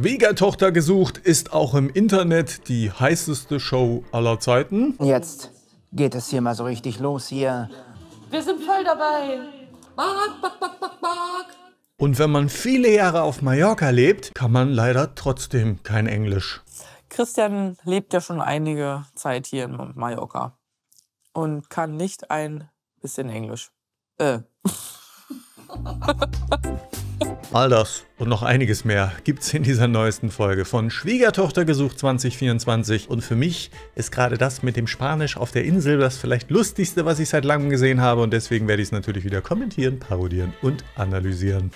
Schwiegertochter gesucht ist auch im Internet die heißeste Show aller Zeiten. Jetzt geht es hier mal so richtig los hier. Wir sind voll dabei. Bark, bark, bark, bark, bark. Und wenn man viele Jahre auf Mallorca lebt, kann man leider trotzdem kein Englisch. Christian lebt ja schon einige Zeit hier in Mallorca und kann nicht ein bisschen Englisch. All das und noch einiges mehr gibt's in dieser neuesten Folge von Schwiegertochter gesucht 2024. Und für mich ist gerade das mit dem Spanisch auf der Insel das vielleicht Lustigste, was ich seit langem gesehen habe. Und deswegen werde ich es natürlich wieder kommentieren, parodieren und analysieren.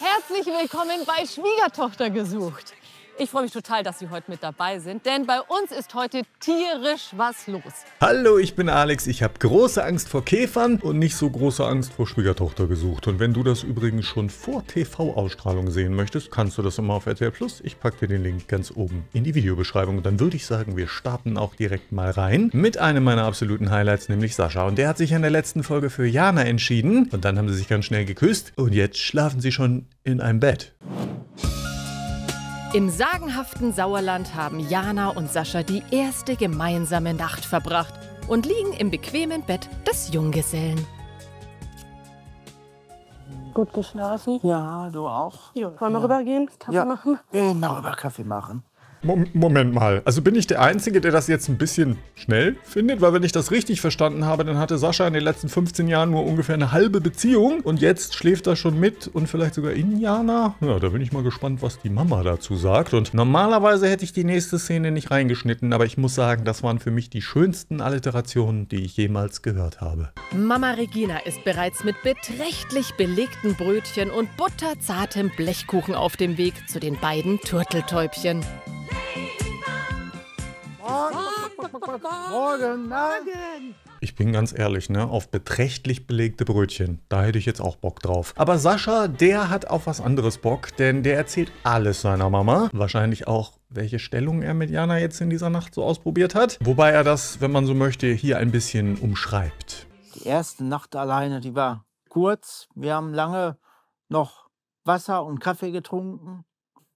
Herzlich willkommen bei Schwiegertochter gesucht. Ich freue mich total, dass Sie heute mit dabei sind, denn bei uns ist heute tierisch was los. Hallo, ich bin Alex. Ich habe große Angst vor Käfern und nicht so große Angst vor Schwiegertochter gesucht. Und wenn du das übrigens schon vor TV-Ausstrahlung sehen möchtest, kannst du das immer auf RTL+. Ich packe dir den Link ganz oben in die Videobeschreibung. Und dann würde ich sagen, wir starten auch direkt mal rein mit einem meiner absoluten Highlights, nämlich Sascha. Und der hat sich in der letzten Folge für Jana entschieden. Und dann haben sie sich ganz schnell geküsst. Und jetzt schlafen sie schon in einem Bett. Im sagenhaften Sauerland haben Jana und Sascha die erste gemeinsame Nacht verbracht und liegen im bequemen Bett des Junggesellen. Gut geschlafen? Ja, du auch. Jo. Wollen wir rübergehen? Kaffee machen? Gehen wir rüber Kaffee machen. Moment mal, also bin ich der Einzige, der das jetzt ein bisschen schnell findet? Weil wenn ich das richtig verstanden habe, dann hatte Sascha in den letzten 15 Jahren nur ungefähr eine halbe Beziehung. Und jetzt schläft er schon mit und vielleicht sogar in Jana. Ja, da bin ich mal gespannt, was die Mama dazu sagt. Und normalerweise hätte ich die nächste Szene nicht reingeschnitten. Aber ich muss sagen, das waren für mich die schönsten Alliterationen, die ich jemals gehört habe. Mama Regina ist bereits mit beträchtlich belegten Brötchen und butterzartem Blechkuchen auf dem Weg zu den beiden Turteltäubchen. Morgen, morgen. Ich bin ganz ehrlich, ne, auf beträchtlich belegte Brötchen, da hätte ich jetzt auch Bock drauf. Aber Sascha, der hat auf was anderes Bock, denn der erzählt alles seiner Mama. Wahrscheinlich auch, welche Stellung er mit Jana jetzt in dieser Nacht so ausprobiert hat. Wobei er das, wenn man so möchte, hier ein bisschen umschreibt. Die erste Nacht alleine, die war kurz. Wir haben lange noch Wasser und Kaffee getrunken.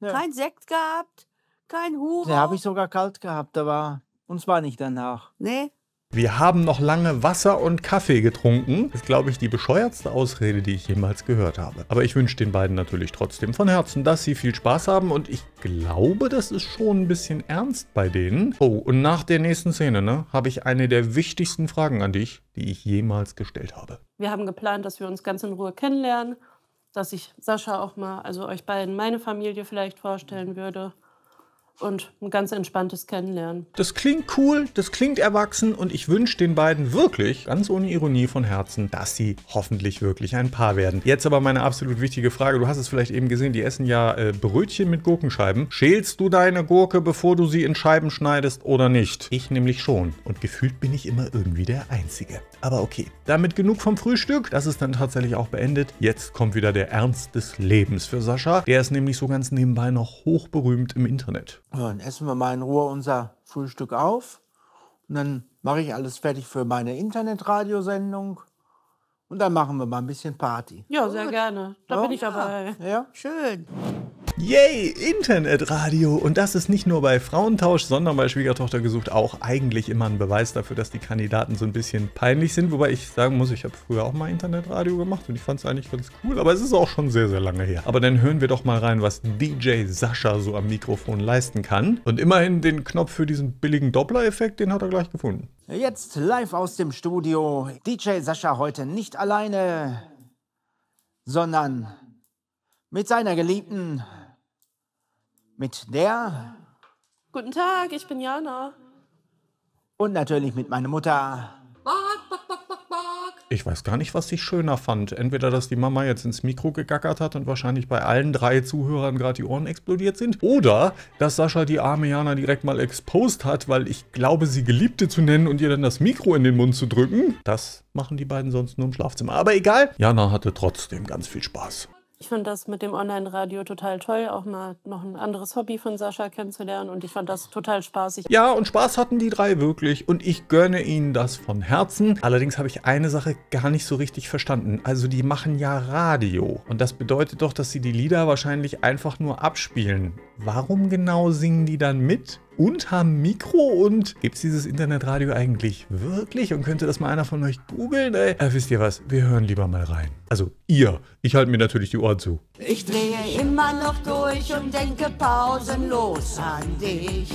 Ja. Kein Sekt gehabt. Kein Hugo. Den habe ich sogar kalt gehabt, aber uns war nicht danach. Nee. Wir haben noch lange Wasser und Kaffee getrunken. Das ist, glaube ich, die bescheuertste Ausrede, die ich jemals gehört habe. Aber ich wünsche den beiden natürlich trotzdem von Herzen, dass sie viel Spaß haben. Und ich glaube, das ist schon ein bisschen ernst bei denen. Oh, und nach der nächsten Szene, ne, habe ich eine der wichtigsten Fragen an dich, die ich jemals gestellt habe. Wir haben geplant, dass wir uns ganz in Ruhe kennenlernen. Dass ich Sascha auch mal, also euch beiden meine Familie vielleicht vorstellen würde. Und ein ganz entspanntes Kennenlernen. Das klingt cool, das klingt erwachsen und ich wünsche den beiden wirklich, ganz ohne Ironie von Herzen, dass sie hoffentlich wirklich ein Paar werden. Jetzt aber meine absolut wichtige Frage, du hast es vielleicht eben gesehen, die essen ja Brötchen mit Gurkenscheiben. Schälst du deine Gurke, bevor du sie in Scheiben schneidest oder nicht? Ich nämlich schon. Und gefühlt bin ich immer irgendwie der Einzige. Aber okay, damit genug vom Frühstück. Das ist dann tatsächlich auch beendet. Jetzt kommt wieder der Ernst des Lebens für Sascha. Der ist nämlich so ganz nebenbei noch hochberühmt im Internet. Ja, dann essen wir mal in Ruhe unser Frühstück auf und dann mache ich alles fertig für meine Internetradiosendung und dann machen wir mal ein bisschen Party. Ja, sehr gerne. Da bin ich dabei. Ja, schön. Yay, Internetradio! Und das ist nicht nur bei Frauentausch, sondern bei Schwiegertochter gesucht auch eigentlich immer ein Beweis dafür, dass die Kandidaten so ein bisschen peinlich sind. Wobei ich sagen muss, ich habe früher auch mal Internetradio gemacht und ich fand es eigentlich ganz cool, aber es ist auch schon sehr, sehr lange her. Aber dann hören wir doch mal rein, was DJ Sascha so am Mikrofon leisten kann. Und immerhin den Knopf für diesen billigen Doppler-Effekt, den hat er gleich gefunden. Jetzt live aus dem Studio. DJ Sascha heute nicht alleine, sondern mit seiner Geliebten... Mit der... Guten Tag, ich bin Jana. Und natürlich mit meiner Mutter. Ich weiß gar nicht, was ich schöner fand. Entweder, dass die Mama jetzt ins Mikro gegackert hat und wahrscheinlich bei allen drei Zuhörern gerade die Ohren explodiert sind. Oder, dass Sascha die arme Jana direkt mal exposed hat, weil ich glaube, sie Geliebte zu nennen und ihr dann das Mikro in den Mund zu drücken. Das machen die beiden sonst nur im Schlafzimmer. Aber egal, Jana hatte trotzdem ganz viel Spaß. Ich fand das mit dem Online-Radio total toll, auch mal noch ein anderes Hobby von Sascha kennenzulernen und ich fand das total spaßig. Ja, und Spaß hatten die drei wirklich und ich gönne ihnen das von Herzen. Allerdings habe ich eine Sache gar nicht so richtig verstanden. Also die machen ja Radio und das bedeutet doch, dass sie die Lieder wahrscheinlich einfach nur abspielen. Warum genau singen die dann mit? Unterm Mikro? Und gibt es dieses Internetradio eigentlich wirklich? Und könnte das mal einer von euch googeln? Wisst ihr was? Wir hören lieber mal rein. Also ihr. Ich halte mir natürlich die Ohren zu. Ich drehe immer noch durch und denke pausenlos an dich.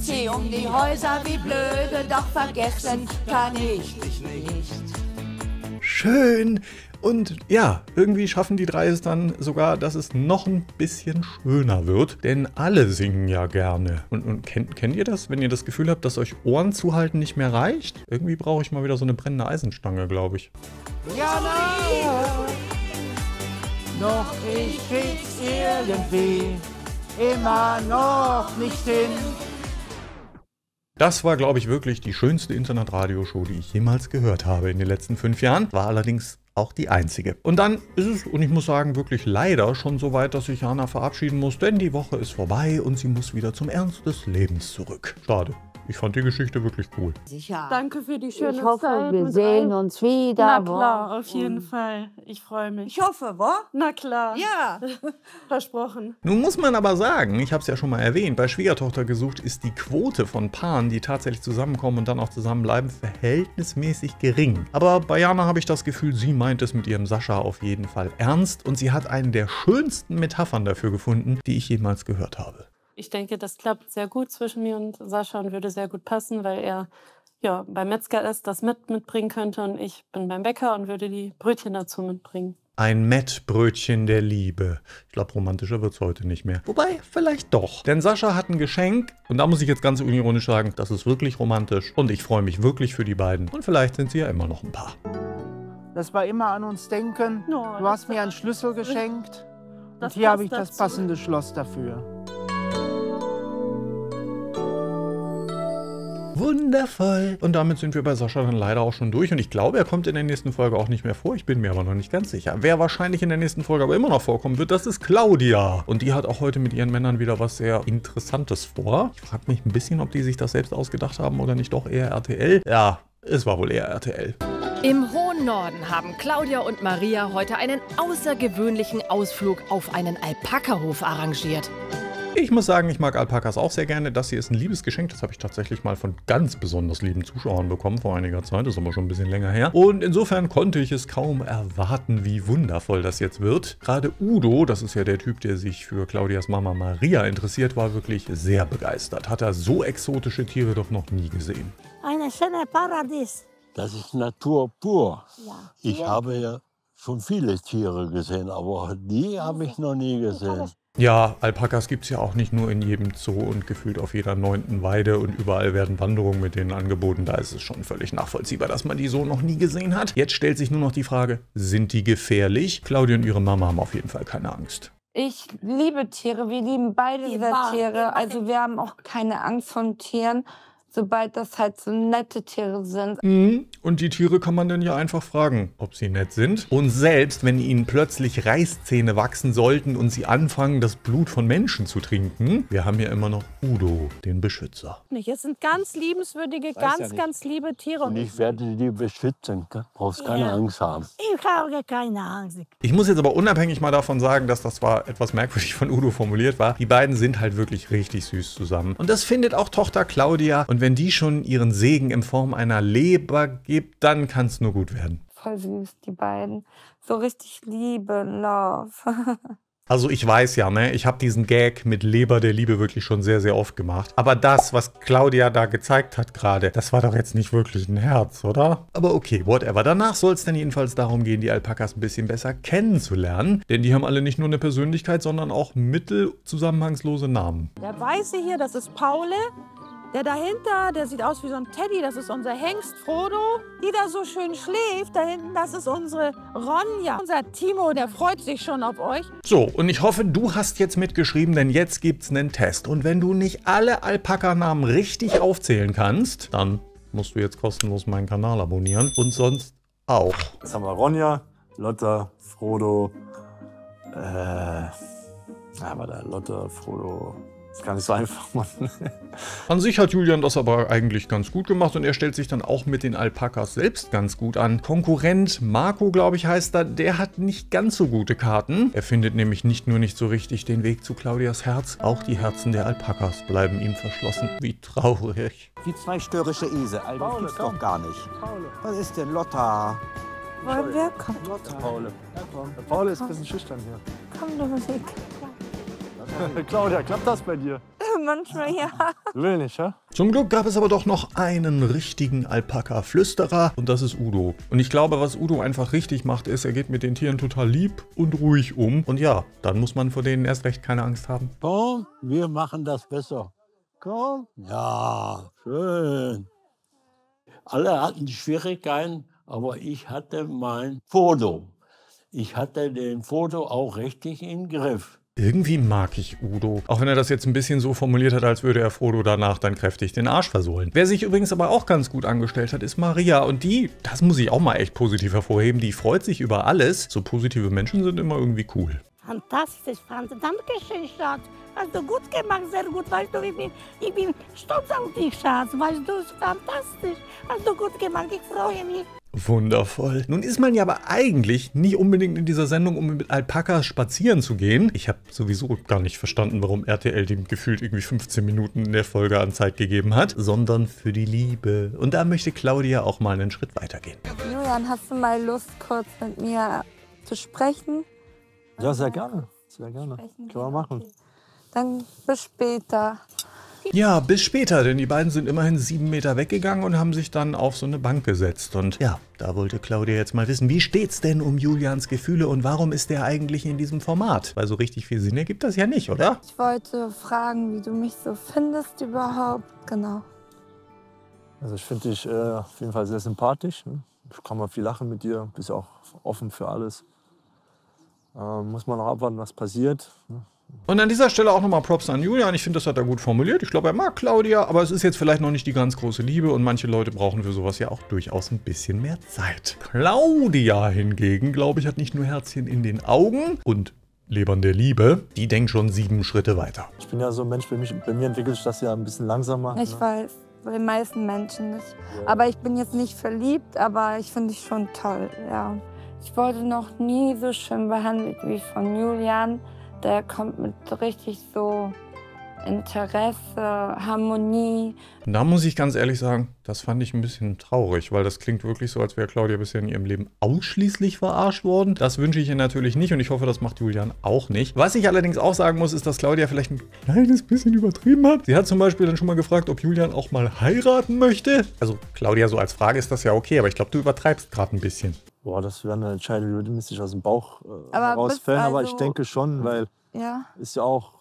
Zieh um die Häuser wie blöde, doch vergessen kann ich dich nicht. Schön. Und ja, irgendwie schaffen die drei es dann sogar, dass es noch ein bisschen schöner wird. Denn alle singen ja gerne. Und kennt ihr das, wenn ihr das Gefühl habt, dass euch Ohren zuhalten nicht mehr reicht? Irgendwie brauche ich mal wieder so eine brennende Eisenstange, glaube ich. Ja, nein. Doch ich krieg's irgendwie immer noch nicht hin. Das war, glaube ich, wirklich die schönste Internetradioshow, die ich jemals gehört habe in den letzten 5 Jahren. War allerdings auch die einzige. Und dann ist es, und ich muss sagen, wirklich leider schon so weit, dass ich Hanna verabschieden muss, denn die Woche ist vorbei und sie muss wieder zum Ernst des Lebens zurück. Schade. Ich fand die Geschichte wirklich cool. Sicher. Danke für die schöne Zeit. Ich hoffe, wir sehen uns wieder. Na klar, auf jeden Fall. Ich freue mich. Ich hoffe, wo? Na klar. Ja. Versprochen. Nun muss man aber sagen, ich habe es ja schon mal erwähnt, bei Schwiegertochter gesucht ist die Quote von Paaren, die tatsächlich zusammenkommen und dann auch zusammenbleiben, verhältnismäßig gering. Aber bei Jana habe ich das Gefühl, sie meint es mit ihrem Sascha auf jeden Fall ernst und sie hat einen der schönsten Metaphern dafür gefunden, die ich jemals gehört habe. Ich denke, das klappt sehr gut zwischen mir und Sascha und würde sehr gut passen, weil er ja beim Metzger ist, das mitbringen könnte und ich bin beim Bäcker und würde die Brötchen dazu mitbringen. Ein Mettbrötchen der Liebe. Ich glaube, romantischer wird es heute nicht mehr. Wobei, vielleicht doch. Denn Sascha hat ein Geschenk und da muss ich jetzt ganz unironisch sagen, das ist wirklich romantisch und ich freue mich wirklich für die beiden und vielleicht sind sie ja immer noch ein Paar. Das war immer an uns denken. No, du hast mir einen Schlüssel geschenkt und hier habe ich das passende Schloss dafür. Wundervoll. Und damit sind wir bei Sascha dann leider auch schon durch. Und ich glaube, er kommt in der nächsten Folge auch nicht mehr vor. Ich bin mir aber noch nicht ganz sicher. Wer wahrscheinlich in der nächsten Folge aber immer noch vorkommen wird, das ist Claudia. Und die hat auch heute mit ihren Männern wieder was sehr Interessantes vor. Ich frage mich ein bisschen, ob die sich das selbst ausgedacht haben oder nicht doch eher RTL. Ja, es war wohl eher RTL. Im hohen Norden haben Claudia und Maria heute einen außergewöhnlichen Ausflug auf einen Alpakahof arrangiert. Ich muss sagen, ich mag Alpakas auch sehr gerne. Das hier ist ein Liebesgeschenk. Das habe ich tatsächlich mal von ganz besonders lieben Zuschauern bekommen vor einiger Zeit. Das ist aber schon ein bisschen länger her. Und insofern konnte ich es kaum erwarten, wie wundervoll das jetzt wird. Gerade Udo, das ist ja der Typ, der sich für Claudias Mama Maria interessiert, war wirklich sehr begeistert. Hat er so exotische Tiere doch noch nie gesehen. Ein schönes Paradies. Das ist Natur pur. Ja. Ich habe ja schon viele Tiere gesehen, aber die habe ich noch nie gesehen. Ja, Alpakas gibt es ja auch nicht nur in jedem Zoo und gefühlt auf jeder 9. Weide und überall werden Wanderungen mit denen angeboten. Da ist es schon völlig nachvollziehbar, dass man die so noch nie gesehen hat. Jetzt stellt sich nur noch die Frage, sind die gefährlich? Claudia und ihre Mama haben auf jeden Fall keine Angst. Ich liebe Tiere, wir lieben beide dieser Tiere. Also wir haben auch keine Angst von Tieren, sobald das halt so nette Tiere sind. Und die Tiere kann man dann ja einfach fragen, ob sie nett sind. Und selbst wenn ihnen plötzlich Reißzähne wachsen sollten und sie anfangen, das Blut von Menschen zu trinken, wir haben ja immer noch Udo, den Beschützer. Es sind ganz liebenswürdige, ganz liebe Tiere. Und ich werde die beschützen, du brauchst keine Angst haben. Ich habe keine Angst. Ich muss jetzt aber unabhängig mal davon sagen, dass das zwar etwas merkwürdig von Udo formuliert war, die beiden sind halt wirklich richtig süß zusammen. Und das findet auch Tochter Claudia. Und wenn die schon ihren Segen in Form einer Leber gibt, dann kann es nur gut werden. Voll süß, die beiden. So richtig Liebe, Love. Also ich weiß ja, ne, ich habe diesen Gag mit Leber der Liebe wirklich schon sehr, sehr oft gemacht. Aber das, was Claudia da gezeigt hat gerade, das war doch jetzt nicht wirklich ein Herz, oder? Aber okay, whatever. Danach soll es dann jedenfalls darum gehen, die Alpakas ein bisschen besser kennenzulernen. Denn die haben alle nicht nur eine Persönlichkeit, sondern auch mittelzusammenhangslose Namen. Der Weiße hier, das ist Paule. Der dahinter, der sieht aus wie so ein Teddy, das ist unser Hengst Frodo. Die da so schön schläft, da hinten, das ist unsere Ronja. Unser Timo, der freut sich schon auf euch. So, und ich hoffe, du hast jetzt mitgeschrieben, denn jetzt gibt's einen Test. Und wenn du nicht alle Alpaka-Namen richtig aufzählen kannst, dann musst du jetzt kostenlos meinen Kanal abonnieren. Und sonst auch. Jetzt haben wir Ronja, Lotta, Frodo, Lotta, Frodo, Das ist gar nicht so einfach, Mann. An sich hat Julian das aber eigentlich ganz gut gemacht und er stellt sich dann auch mit den Alpakas selbst ganz gut an. Konkurrent Marco, glaube ich, heißt er, der hat nicht ganz so gute Karten. Er findet nämlich nicht nur nicht so richtig den Weg zu Claudias Herz, auch die Herzen der Alpakas bleiben ihm verschlossen. Wie traurig. Wie zwei störrische Esel, Alter, das gibt's doch gar nicht. Paule. Was ist denn Lotta? Wer kommt? Lotta, Paule. Der Paule ist ein bisschen schüchtern hier. Komm doch mal weg. Claudia, klappt das bei dir? Manchmal ja. Wenig, ja? Zum Glück gab es aber doch noch einen richtigen Alpaka-Flüsterer und das ist Udo. Und ich glaube, was Udo einfach richtig macht, ist, er geht mit den Tieren total lieb und ruhig um. Und ja, dann muss man vor denen erst recht keine Angst haben. Komm, wir machen das besser. Komm. Ja, schön. Alle hatten Schwierigkeiten, aber ich hatte mein Foto. Ich hatte den Foto auch richtig im Griff. Irgendwie mag ich Udo. Auch wenn er das jetzt ein bisschen so formuliert hat, als würde er Frodo danach dann kräftig den Arsch versohlen. Wer sich übrigens aber auch ganz gut angestellt hat, ist Maria. Und die, das muss ich auch mal echt positiv hervorheben, die freut sich über alles. So positive Menschen sind immer irgendwie cool. Fantastisch, Franz. Dankeschön, Schatz. Hast du gut gemacht, sehr gut. Weißt du, ich bin stolz auf dich, Schatz. Weißt du, es ist fantastisch. Hast du gut gemacht, ich freue mich. Wundervoll. Nun ist man ja aber eigentlich nicht unbedingt in dieser Sendung, um mit Alpakas spazieren zu gehen. Ich habe sowieso gar nicht verstanden, warum RTL dem gefühlt irgendwie 15 Minuten in der Folge an Zeit gegeben hat, sondern für die Liebe. Und da möchte Claudia auch mal einen Schritt weitergehen. Julian, hast du mal Lust, kurz mit mir zu sprechen? Ja, sehr gerne. Sehr gerne. Können wir machen. Dann bis später. Ja, bis später, denn die beiden sind immerhin 7 Meter weggegangen und haben sich dann auf so eine Bank gesetzt. Und ja, da wollte Claudia jetzt mal wissen, wie steht's denn um Julians Gefühle und warum ist der eigentlich in diesem Format? Weil so richtig viel Sinn ergibt das ja nicht, oder? Ich wollte fragen, wie du mich so findest überhaupt, genau. Also ich finde dich auf jeden Fall sehr sympathisch. Ne? Ich kann mal viel lachen mit dir, bist auch offen für alles. Muss man noch abwarten, was passiert. Ne? Und an dieser Stelle auch nochmal Props an Julian. Ich finde, das hat er gut formuliert. Ich glaube, er mag Claudia, aber es ist jetzt vielleicht noch nicht die ganz große Liebe und manche Leute brauchen für sowas ja auch durchaus ein bisschen mehr Zeit. Claudia hingegen, glaube ich, hat nicht nur Herzchen in den Augen und Lebern der Liebe, die denkt schon 7 Schritte weiter. Ich bin ja so ein Mensch, bei mir entwickelt sich das ja ein bisschen langsamer. Ich weiß, bei den meisten Menschen nicht. Ja. Aber ich bin jetzt nicht verliebt, aber ich finde dich schon toll, ja. Ich wurde noch nie so schön behandelt wie von Julian. Der kommt mit richtig so Interesse, Harmonie. Da muss ich ganz ehrlich sagen, das fand ich ein bisschen traurig, weil das klingt wirklich so, als wäre Claudia bisher in ihrem Leben ausschließlich verarscht worden. Das wünsche ich ihr natürlich nicht und ich hoffe, das macht Julian auch nicht. Was ich allerdings auch sagen muss, ist, dass Claudia vielleicht ein kleines bisschen übertrieben hat. Sie hat zum Beispiel dann schon mal gefragt, ob Julian auch mal heiraten möchte. Also Claudia, so als Frage ist das ja okay, aber ich glaube, du übertreibst gerade ein bisschen. Boah, das wäre eine Entscheidung, die würde mich nicht aus dem Bauch herausfällen, aber ich denke schon, weil ja. Ist ja auch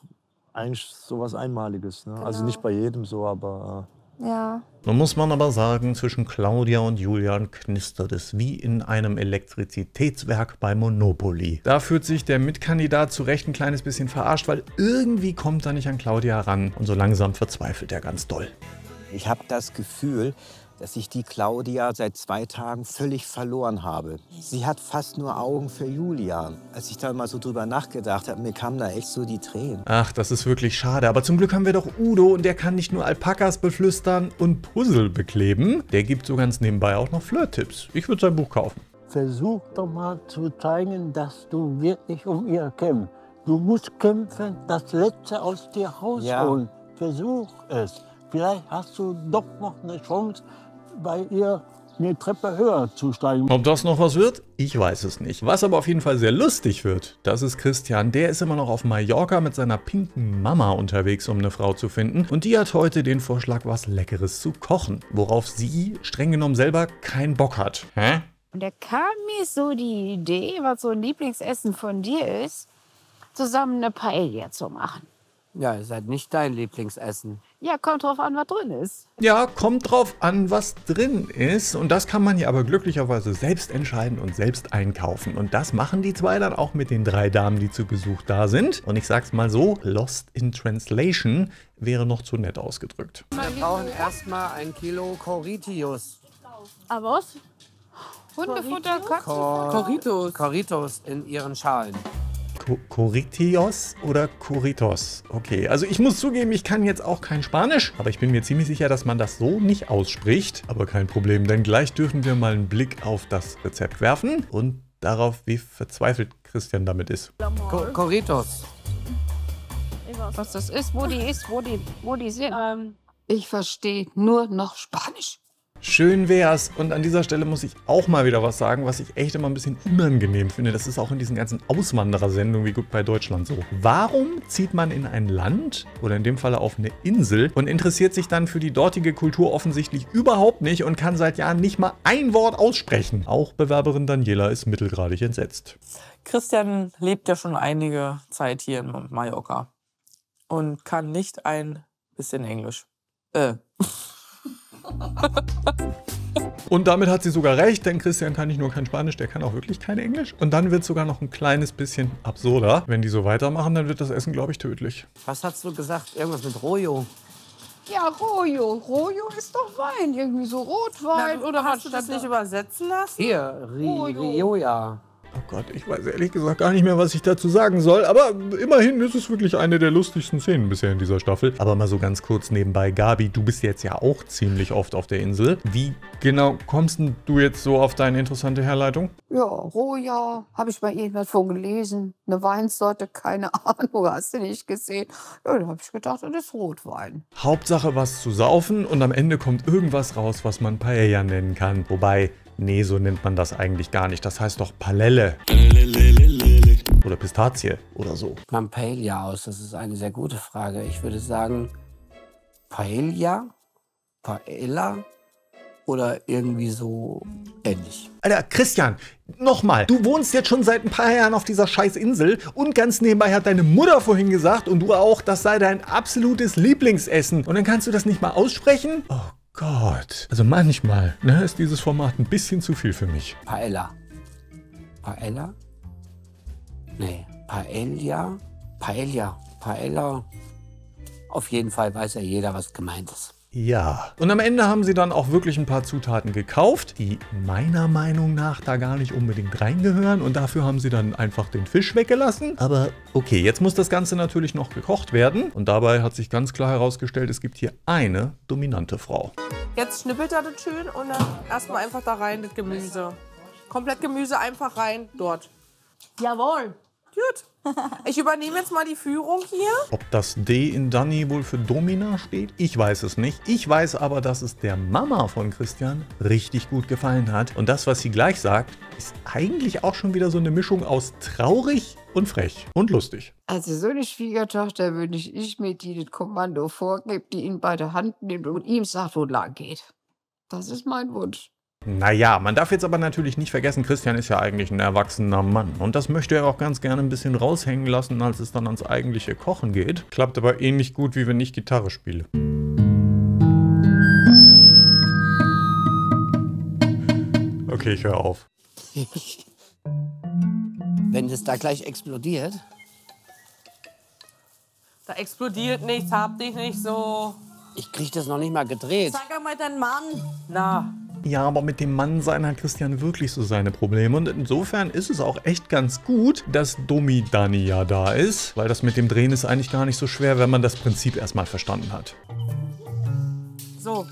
eigentlich sowas Einmaliges. Ne? Genau. Also nicht bei jedem so, aber... Ja. Nun muss man aber sagen, zwischen Claudia und Julian knistert es wie in einem Elektrizitätswerk bei Monopoly. Da fühlt sich der Mitkandidat zu Recht ein kleines bisschen verarscht, weil irgendwie kommt er nicht an Claudia ran. Und so langsam verzweifelt er ganz doll. Ich habe das Gefühl, dass ich die Claudia seit 2 Tagen völlig verloren habe. Sie hat fast nur Augen für Julian. Als ich da mal so drüber nachgedacht habe, mir kamen da echt so die Tränen. Ach, das ist wirklich schade. Aber zum Glück haben wir doch Udo und der kann nicht nur Alpakas beflüstern und Puzzle bekleben. Der gibt so ganz nebenbei auch noch Flirt-Tipps. Ich würde sein Buch kaufen. Versuch doch mal zu zeigen, dass du wirklich um ihr kämpfst. Du musst kämpfen, das Letzte aus dir rausholen. Ja. Versuch es. Vielleicht hast du doch noch eine Chance, bei ihr eine Treppe höher zu steigen. Ob das noch was wird? Ich weiß es nicht. Was aber auf jeden Fall sehr lustig wird, das ist Christian. Der ist immer noch auf Mallorca mit seiner pinken Mama unterwegs, um eine Frau zu finden. Und die hat heute den Vorschlag, was Leckeres zu kochen, worauf sie streng genommen selber keinen Bock hat. Hä? Und da kam mir so die Idee, was so ein Lieblingsessen von dir ist, zusammen eine Paella zu machen. Ja, ist halt nicht dein Lieblingsessen. Ja, kommt drauf an, was drin ist. Ja, kommt drauf an, was drin ist. Und das kann man ja aber glücklicherweise selbst entscheiden und selbst einkaufen. Und das machen die zwei dann auch mit den 3 Damen, die zu Besuch da sind. Und ich sag's mal so, Lost in Translation wäre noch zu nett ausgedrückt. Wir brauchen erstmal 1 Kilo Coritius. Aber was? Hundefutter? Corritos. Corritos in ihren Schalen. Coritios oder Coritos? Okay, also ich muss zugeben, ich kann jetzt auch kein Spanisch, aber ich bin mir ziemlich sicher, dass man das so nicht ausspricht. Aber kein Problem, denn gleich dürfen wir mal einen Blick auf das Rezept werfen und darauf, wie verzweifelt Christian damit ist. Coritos. Was das ist, wo die sind. Ich verstehe nur noch Spanisch. Schön wär's. Und an dieser Stelle muss ich auch mal wieder was sagen, was ich echt immer ein bisschen unangenehm finde. Das ist auch in diesen ganzen Auswanderersendungen wie Goodbye Deutschland so. Warum zieht man in ein Land oder in dem Falle auf eine Insel und interessiert sich dann für die dortige Kultur offensichtlich überhaupt nicht und kann seit Jahren nicht mal ein Wort aussprechen? Auch Bewerberin Daniela ist mittelgradig entsetzt. Christian lebt ja schon einige Zeit hier in Mallorca und kann nicht ein bisschen Englisch. Und damit hat sie sogar recht, denn Christian kann nicht nur kein Spanisch, der kann auch wirklich kein Englisch. Und dann wird es sogar noch ein kleines bisschen absurder. Wenn die so weitermachen, dann wird das Essen, glaube ich, tödlich. Was hast du gesagt? Irgendwas mit Rojo. Ja, Rojo. Rojo ist doch Wein. Irgendwie so Rotwein. Na, oder hast du das nicht übersetzen lassen? Hier, Rioja. Oh Gott, ich weiß ehrlich gesagt gar nicht mehr, was ich dazu sagen soll, aber immerhin ist es wirklich eine der lustigsten Szenen bisher in dieser Staffel. Aber mal so ganz kurz nebenbei, Gabi, du bist jetzt ja auch ziemlich oft auf der Insel. Wie genau kommst denn du jetzt so auf deine interessante Herleitung? Ja, Rioja, habe ich mal irgendwas von gelesen. Eine Weinsorte, keine Ahnung, hast du nicht gesehen. Ja, da habe ich gedacht, das ist Rotwein. Hauptsache was zu saufen und am Ende kommt irgendwas raus, was man Paella nennen kann. Wobei... nee, so nennt man das eigentlich gar nicht. Das heißt doch Palelle. Oder Pistazie oder so. Man Paella aus, das ist eine sehr gute Frage. Ich würde sagen Paella, Paella oder irgendwie so ähnlich. Alter, Christian, nochmal. Du wohnst jetzt schon seit ein paar Jahren auf dieser scheiß Insel und ganz nebenbei hat deine Mutter vorhin gesagt und du auch, das sei dein absolutes Lieblingsessen. Und dann kannst du das nicht mal aussprechen? Oh Gott. Gott, also manchmal, ne, ist dieses Format ein bisschen zu viel für mich. Paella. Paella? Nee, Paella? Paella. Paella. Auf jeden Fall weiß ja jeder, was gemeint ist. Ja. Und am Ende haben sie dann auch wirklich ein paar Zutaten gekauft, die meiner Meinung nach da gar nicht unbedingt reingehören. Und dafür haben sie dann einfach den Fisch weggelassen. Aber okay, jetzt muss das Ganze natürlich noch gekocht werden. Und dabei hat sich ganz klar herausgestellt, es gibt hier eine dominante Frau. Jetzt schnippelt er das schön und dann erstmal einfach da rein, das Gemüse. Komplett Gemüse einfach rein, dort. Jawohl. Gut. Ich übernehme jetzt mal die Führung hier. Ob das D in Dani wohl für Domina steht? Ich weiß es nicht. Ich weiß aber, dass es der Mama von Christian richtig gut gefallen hat. Und das, was sie gleich sagt, ist eigentlich auch schon wieder so eine Mischung aus traurig und frech und lustig. Also so eine Schwiegertochter wünsche ich mir, die das Kommando vorgibt, die ihn bei der Hand nimmt und ihm sagt, wo lang geht. Das ist mein Wunsch. Naja, man darf jetzt aber natürlich nicht vergessen, Christian ist ja eigentlich ein erwachsener Mann. Und das möchte er auch ganz gerne ein bisschen raushängen lassen, als es dann ans eigentliche Kochen geht. Klappt aber ähnlich gut, wie wenn ich Gitarre spiele. Okay, ich höre auf. Wenn es da gleich explodiert... Da explodiert nichts, hab dich nicht so... Ich krieg das noch nicht mal gedreht. Sag einmal deinen Mann. Na... Ja, aber mit dem Mannsein hat Christian wirklich so seine Probleme. Und insofern ist es auch echt ganz gut, dass Domi Dani ja da ist. Weil das mit dem Drehen ist eigentlich gar nicht so schwer, wenn man das Prinzip erstmal verstanden hat. So.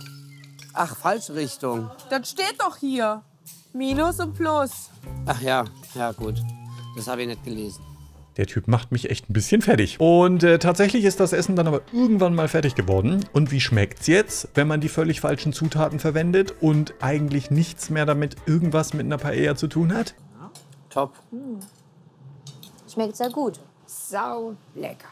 Ach, falsche Richtung. Das steht doch hier. Minus und Plus. Ach ja, ja gut. Das habe ich nicht gelesen. Der Typ macht mich echt ein bisschen fertig. Und tatsächlich ist das Essen dann aber irgendwann mal fertig geworden. Und wie schmeckt's jetzt, wenn man die völlig falschen Zutaten verwendet und eigentlich nichts mehr damit irgendwas mit einer Paella zu tun hat? Ja. Top. Hm. Schmeckt sehr gut. Sau lecker.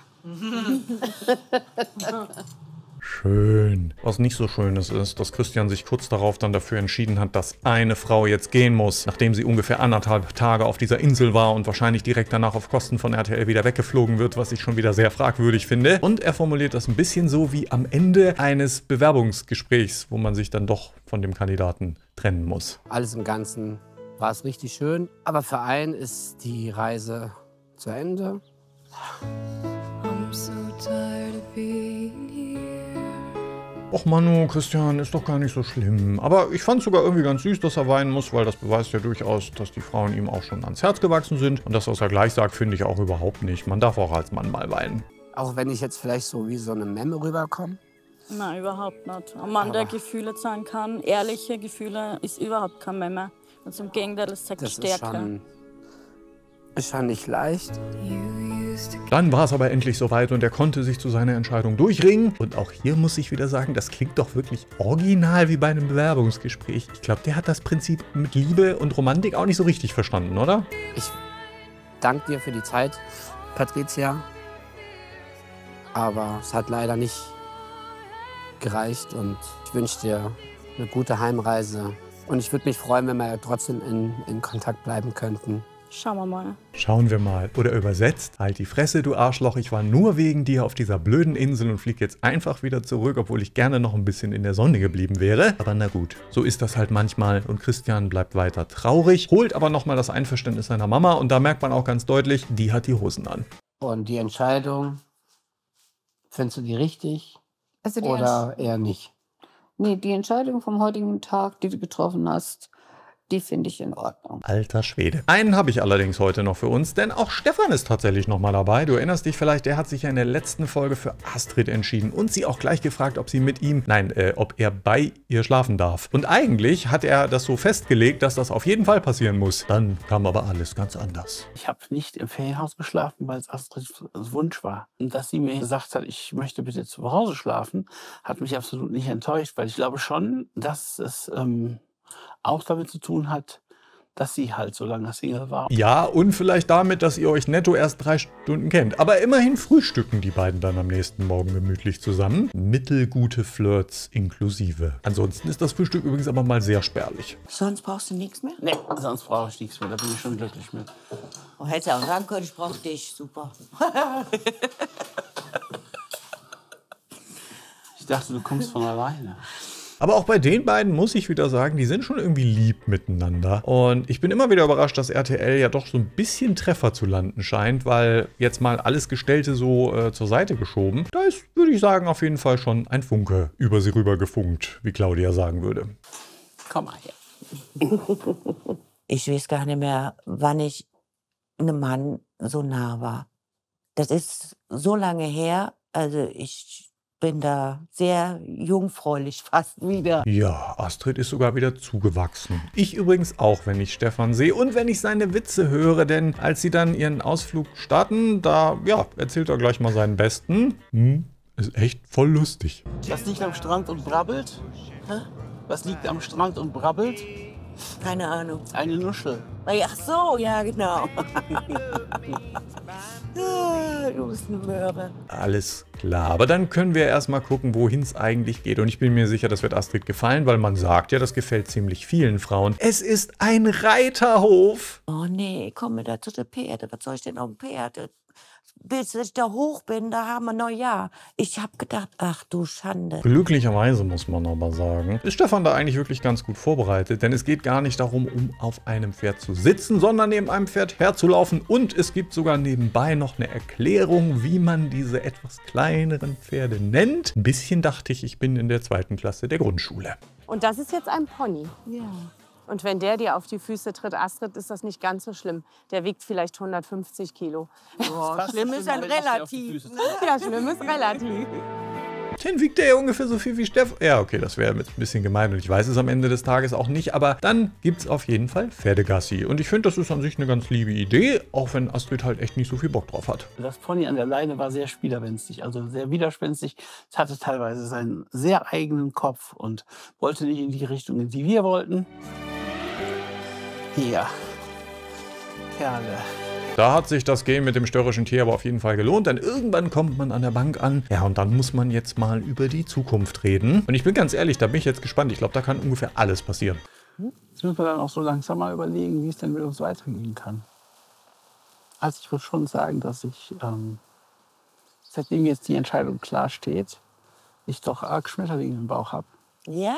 Schön. Was nicht so schön ist, ist, dass Christian sich kurz darauf dann dafür entschieden hat, dass eine Frau jetzt gehen muss, nachdem sie ungefähr 1,5 Tage auf dieser Insel war und wahrscheinlich direkt danach auf Kosten von RTL wieder weggeflogen wird, was ich schon wieder sehr fragwürdig finde. Und er formuliert das ein bisschen so wie am Ende eines Bewerbungsgesprächs, wo man sich dann doch von dem Kandidaten trennen muss. Alles im Ganzen war es richtig schön, aber für einen ist die Reise zu Ende. I'm so tired of being here. ach Manu, Christian, ist doch gar nicht so schlimm. Aber ich fand es sogar irgendwie ganz süß, dass er weinen muss, weil das beweist ja durchaus, dass die Frauen ihm auch schon ans Herz gewachsen sind. Und das, was er gleich sagt, finde ich auch überhaupt nicht. Man darf auch als Mann mal weinen. Auch wenn ich jetzt vielleicht so wie so eine Memme rüberkomme? Nein, überhaupt nicht. Ein Mann, der Gefühle zeigen kann, ehrliche Gefühle, ist überhaupt kein Memme. Also im Gegenteil, das zeigt Stärke. Ist ja nicht leicht. Dann war es aber endlich soweit und er konnte sich zu seiner Entscheidung durchringen. Und auch hier muss ich wieder sagen, das klingt doch wirklich original wie bei einem Bewerbungsgespräch. Ich glaube, der hat das Prinzip mit Liebe und Romantik auch nicht so richtig verstanden, oder? Ich danke dir für die Zeit, Patricia. Aber es hat leider nicht gereicht und ich wünsche dir eine gute Heimreise. Und ich würde mich freuen, wenn wir trotzdem in Kontakt bleiben könnten. Schauen wir mal. Schauen wir mal. Oder übersetzt, halt die Fresse, du Arschloch, ich war nur wegen dir auf dieser blöden Insel und flieg jetzt einfach wieder zurück, obwohl ich gerne noch ein bisschen in der Sonne geblieben wäre. Aber na gut, so ist das halt manchmal und Christian bleibt weiter traurig, holt aber nochmal das Einverständnis seiner Mama und da merkt man auch ganz deutlich, die hat die Hosen an. Und die Entscheidung, findest du die richtig oder eher nicht? Nee, die Entscheidung vom heutigen Tag, die du getroffen hast, die finde ich in Ordnung. Alter Schwede. Einen habe ich allerdings heute noch für uns, denn auch Stefan ist tatsächlich nochmal dabei. Du erinnerst dich vielleicht, er hat sich ja in der letzten Folge für Astrid entschieden und sie auch gleich gefragt, ob sie mit ihm, ob er bei ihr schlafen darf. Und eigentlich hat er das so festgelegt, dass das auf jeden Fall passieren muss. Dann kam aber alles ganz anders. Ich habe nicht im Ferienhaus geschlafen, weil es Astrids Wunsch war. Und dass sie mir gesagt hat, ich möchte bitte zu Hause schlafen, hat mich absolut nicht enttäuscht, weil ich glaube schon, dass es auch damit zu tun hat, dass sie halt so lange Single war. Ja, und vielleicht damit, dass ihr euch netto erst 3 Stunden kennt. Aber immerhin frühstücken die beiden dann am nächsten Morgen gemütlich zusammen. Mittelgute Flirts inklusive. Ansonsten ist das Frühstück übrigens aber mal sehr spärlich. Sonst brauchst du nichts mehr? Nee, sonst brauche ich nichts mehr. Da bin ich schon glücklich mit. Oh, hätte auch sagen können, ich brauche dich. Super. Ich dachte, du kommst von alleine. Aber auch bei den beiden muss ich wieder sagen, die sind schon irgendwie lieb miteinander. Und ich bin immer wieder überrascht, dass RTL ja doch so ein bisschen Treffer zu landen scheint, weil jetzt mal alles Gestellte so zur Seite geschoben. Da ist, würde ich sagen, auf jeden Fall schon ein Funke über sie rüber gefunkt, wie Claudia sagen würde. Komm mal her. Ich weiß gar nicht mehr, wann ich einem Mann so nah war. Das ist so lange her, also ich bin da sehr jungfräulich fast wieder. Ja, Astrid ist sogar wieder zugewachsen. Ich übrigens auch, wenn ich Stefan sehe und wenn ich seine Witze höre, denn als sie dann ihren Ausflug starten, da ja, erzählt er gleich mal seinen Besten. Ist echt voll lustig. Was liegt am Strand und brabbelt? Hä? Was liegt am Strand und brabbelt? Keine Ahnung. Eine Nuschel. Ach so, ja genau. Du bist eine Möhre. Alles klar, aber dann können wir erstmal gucken, wohin es eigentlich geht. Und ich bin mir sicher, das wird Astrid gefallen, weil man sagt ja, das gefällt ziemlich vielen Frauen. Es ist ein Reiterhof. Oh nee, komm mir da zu den Pferde. Was soll ich denn auf dem Pferd? Bis ich da hoch bin, da haben wir Neujahr. Ich habe gedacht, ach du Schande. Glücklicherweise muss man aber sagen, ist Stefan da eigentlich wirklich ganz gut vorbereitet. Denn es geht gar nicht darum, um auf einem Pferd zu sitzen, sondern neben einem Pferd herzulaufen. Und es gibt sogar nebenbei noch eine Erklärung, wie man diese etwas kleineren Pferde nennt. Ein bisschen dachte ich, ich bin in der 2. Klasse der Grundschule. Und das ist jetzt ein Pony. Ja. Und wenn der dir auf die Füße tritt, Astrid, ist das nicht ganz so schlimm. Der wiegt vielleicht 150 Kilo. Boah, schlimm ist ein relativ. Ja, schlimm ist relativ. Dann wiegt der ja ungefähr so viel wie Stefan. Ja, okay, das wäre jetzt ein bisschen gemein und ich weiß es am Ende des Tages auch nicht, aber dann gibt es auf jeden Fall Pferdegassi. Und ich finde, das ist an sich eine ganz liebe Idee, auch wenn Astrid halt echt nicht so viel Bock drauf hat. Das Pony an der Leine war sehr widerspenstig, also sehr widerspenstig. Es hatte teilweise seinen sehr eigenen Kopf und wollte nicht in die Richtung, in die wir wollten. Ja, Kerle. Da hat sich das Gehen mit dem störrischen Tier aber auf jeden Fall gelohnt, denn irgendwann kommt man an der Bank an. Ja, und dann muss man jetzt mal über die Zukunft reden. Und ich bin ganz ehrlich, da bin ich jetzt gespannt. Ich glaube, da kann ungefähr alles passieren. Jetzt müssen wir dann auch so langsam mal überlegen, wie es denn mit uns weitergehen kann. Also ich würde schon sagen, dass ich, seitdem jetzt die Entscheidung klar steht, ich doch arg Schmetterlinge im Bauch habe. Ja?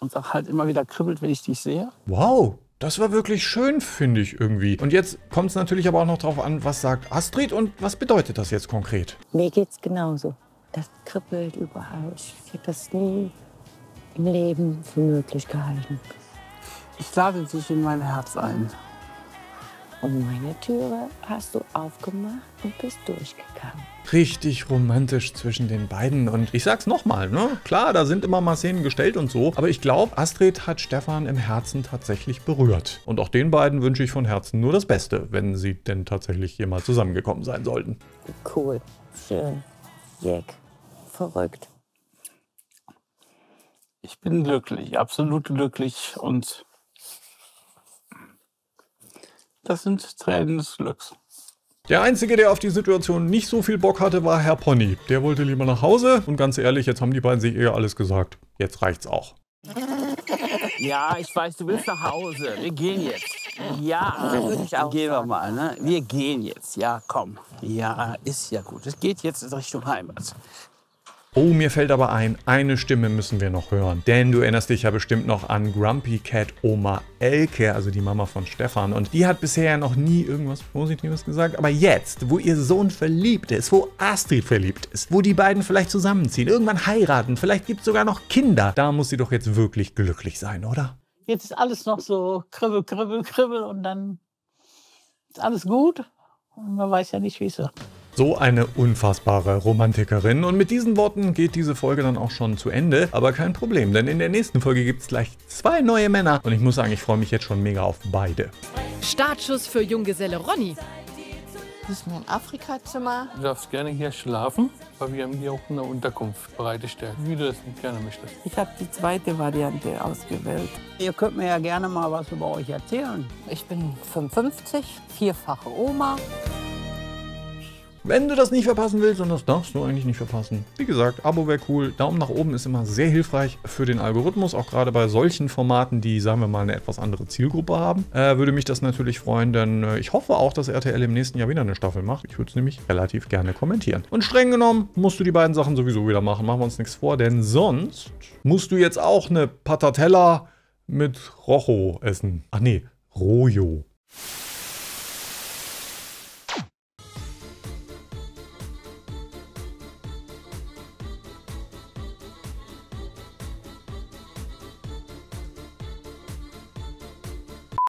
Und auch halt immer wieder kribbelt, wenn ich dich sehe. Wow! Das war wirklich schön, finde ich irgendwie. Und jetzt kommt es natürlich aber auch noch drauf an, was sagt Astrid und was bedeutet das jetzt konkret? Mir geht's genauso. Das kribbelt überall. Ich hätte das nie im Leben für möglich gehalten. Ich lade dich in mein Herz ein. Und meine Türe hast du aufgemacht und bist durchgegangen. Richtig romantisch zwischen den beiden. Und ich sag's nochmal, ne? Klar, da sind immer mal Szenen gestellt und so. Aber ich glaube, Astrid hat Stefan im Herzen tatsächlich berührt. Und auch den beiden wünsche ich von Herzen nur das Beste, wenn sie denn tatsächlich hier mal zusammengekommen sein sollten. Cool, schön, jeck, verrückt. Ich bin glücklich, absolut glücklich und... das sind Tränen des Glücks. Der Einzige, der auf die Situation nicht so viel Bock hatte, war Herr Pony. Der wollte lieber nach Hause. Und ganz ehrlich, jetzt haben die beiden sich eher alles gesagt. Jetzt reicht's auch. Ja, ich weiß, du willst nach Hause. Wir gehen jetzt. Ja, gehen wir mal, ne? Wir gehen jetzt. Ja, komm. Ja, ist ja gut. Es geht jetzt in Richtung Heimat. Oh, mir fällt aber ein, eine Stimme müssen wir noch hören. Denn du erinnerst dich ja bestimmt noch an Grumpy Cat Oma Elke, also die Mama von Stefan. Und die hat bisher ja noch nie irgendwas Positives gesagt. Aber jetzt, wo ihr Sohn verliebt ist, wo Astrid verliebt ist, wo die beiden vielleicht zusammenziehen, irgendwann heiraten, vielleicht gibt es sogar noch Kinder. Da muss sie doch jetzt wirklich glücklich sein, oder? Jetzt ist alles noch so kribbel, kribbel, kribbel und dann ist alles gut. Und man weiß ja nicht, wie es wird. So eine unfassbare Romantikerin. Und mit diesen Worten geht diese Folge dann auch schon zu Ende. Aber kein Problem, denn in der nächsten Folge gibt es gleich 2 neue Männer. Und ich muss sagen, ich freue mich jetzt schon mega auf beide. Startschuss für Junggeselle Ronny. Das ist mein Afrika-Zimmer. Du darfst gerne hier schlafen, weil wir haben hier auch eine Unterkunft bereitgestellt, wie du das gerne möchtest. Ich habe die zweite Variante ausgewählt. Ihr könnt mir ja gerne mal was über euch erzählen. Ich bin 55, 4-fache Oma. Wenn du das nicht verpassen willst, und das darfst du eigentlich nicht verpassen, wie gesagt, Abo wäre cool, Daumen nach oben ist immer sehr hilfreich für den Algorithmus, auch gerade bei solchen Formaten, die, sagen wir mal, eine etwas andere Zielgruppe haben, würde mich das natürlich freuen, denn ich hoffe auch, dass RTL im nächsten Jahr wieder eine Staffel macht. Ich würde es nämlich relativ gerne kommentieren. Und streng genommen musst du die beiden Sachen sowieso wieder machen, machen wir uns nichts vor, denn sonst musst du jetzt auch eine Patatella mit Rojo essen. Ach nee, Rojo.